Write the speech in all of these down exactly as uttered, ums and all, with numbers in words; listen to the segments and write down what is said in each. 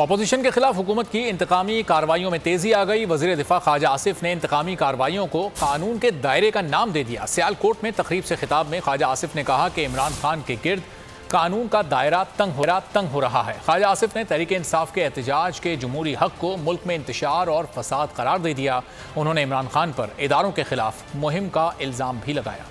Opposition के खिलाफ हुकूमत की इंतकामी कार्रवाइयों में तेजी आ गई। वज़ीर दिफा ख्वाजा आसिफ ने इंतकामी कार्रवाइयों को कानून के दायरे का नाम दे दिया। सियालकोट में तकरीब से खिताब में ख्वाजा आसिफ ने कहा कि इमरान खान के गिर्द कानून का दायरा तंग हो रहा तंग हो रहा है। ख्वाजा आसिफ ने तहरीक इंसाफ के एहतजाज के जमहूरी हक को मुल्क में इंतशार और फसाद करार दे दिया। उन्होंने इमरान खान पर इदारों के खिलाफ मुहिम का इल्ज़ाम भी लगाया।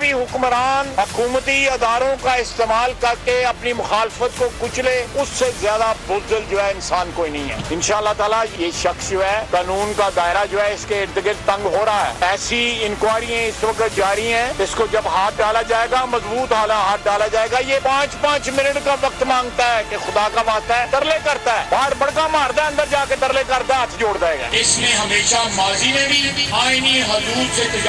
भी हुक्मरान हकूमती अदारों का इस्तेमाल करके अपनी मुखालफत को कुचले, उससे ज्यादा बुज़दिल जो है इंसान कोई नहीं है। इंशाअल्लाह ताला ये शख्स जो है कानून का दायरा जो है इसके इर्द गिर्द तंग हो रहा है। ऐसी इंक्वायरियां इस वक्त जारी हैं, इसको जब हाथ डाला जाएगा मजबूत हाला हाथ डाला जाएगा। ये पाँच पाँच मिनट का वक्त मांगता है कि खुदा का वास्ता है, तरले करता है, बाहर बड़का मारता है, अंदर जाके तरले करता है, हाथ जोड़ देगा। इसने हमेशा माजी में भी आईनी हलूल से